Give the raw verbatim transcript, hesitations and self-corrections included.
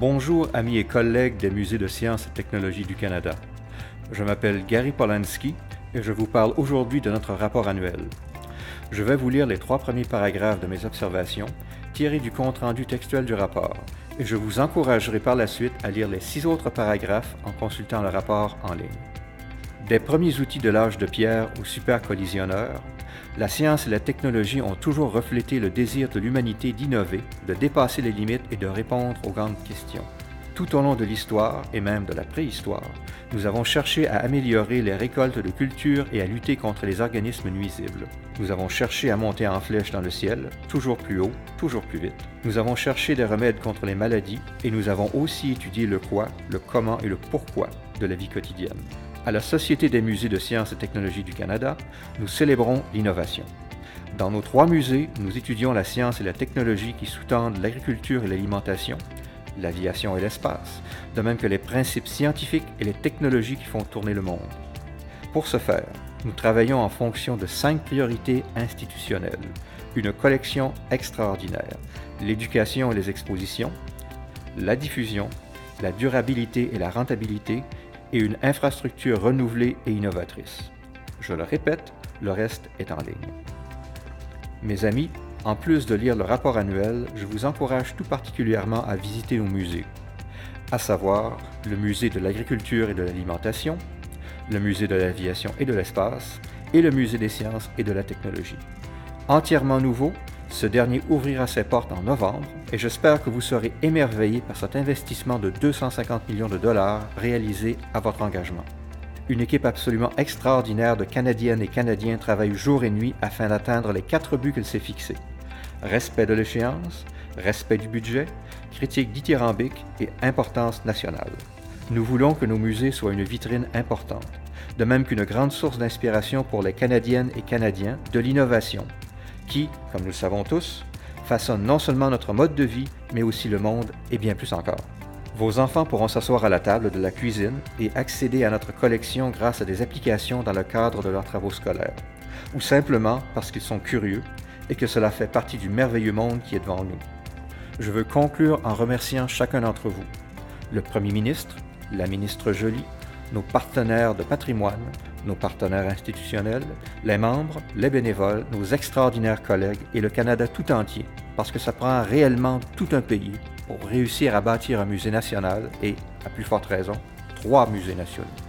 Bonjour amis et collègues des Musées de sciences et technologies du Canada. Je m'appelle Gary Polonsky et je vous parle aujourd'hui de notre rapport annuel. Je vais vous lire les trois premiers paragraphes de mes observations tirés du compte-rendu textuel du rapport et je vous encouragerai par la suite à lire les six autres paragraphes en consultant le rapport en ligne. Des premiers outils de l'âge de pierre aux supercollisionneurs, la science et la technologie ont toujours reflété le désir de l'humanité d'innover, de dépasser les limites et de répondre aux grandes questions. Tout au long de l'histoire, et même de la préhistoire, nous avons cherché à améliorer les récoltes de cultures et à lutter contre les organismes nuisibles. Nous avons cherché à monter en flèche dans le ciel, toujours plus haut, toujours plus vite. Nous avons cherché des remèdes contre les maladies, et nous avons aussi étudié le quoi, le comment et le pourquoi de la vie quotidienne. À la Société des musées de sciences et technologies du Canada, nous célébrons l'innovation. Dans nos trois musées, nous étudions la science et la technologie qui sous-tendent l'agriculture et l'alimentation, l'aviation et l'espace, de même que les principes scientifiques et les technologies qui font tourner le monde. Pour ce faire, nous travaillons en fonction de cinq priorités institutionnelles. Une collection extraordinaire, l'éducation et les expositions, la diffusion, la durabilité et la rentabilité, et une infrastructure renouvelée et innovatrice. Je le répète, le reste est en ligne. Mes amis, en plus de lire le rapport annuel, je vous encourage tout particulièrement à visiter nos musées, à savoir le Musée de l'agriculture et de l'alimentation, le Musée de l'aviation et de l'espace, et le Musée des sciences et de la technologie. Entièrement nouveau, ce dernier ouvrira ses portes en novembre et j'espère que vous serez émerveillés par cet investissement de deux cent cinquante millions de dollars réalisé à votre engagement. Une équipe absolument extraordinaire de Canadiennes et Canadiens travaille jour et nuit afin d'atteindre les quatre buts qu'elle s'est fixés. Respect de l'échéance, respect du budget, critique dithyrambique et importance nationale. Nous voulons que nos musées soient une vitrine importante, de même qu'une grande source d'inspiration pour les Canadiennes et Canadiens de l'innovation, qui, comme nous le savons tous, façonne non seulement notre mode de vie, mais aussi le monde et bien plus encore. Vos enfants pourront s'asseoir à la table de la cuisine et accéder à notre collection grâce à des applications dans le cadre de leurs travaux scolaires, ou simplement parce qu'ils sont curieux et que cela fait partie du merveilleux monde qui est devant nous. Je veux conclure en remerciant chacun d'entre vous, le Premier ministre, la ministre Joly, nos partenaires de patrimoine, nos partenaires institutionnels, les membres, les bénévoles, nos extraordinaires collègues et le Canada tout entier, parce que ça prend réellement tout un pays pour réussir à bâtir un musée national et, à plus forte raison, trois musées nationaux.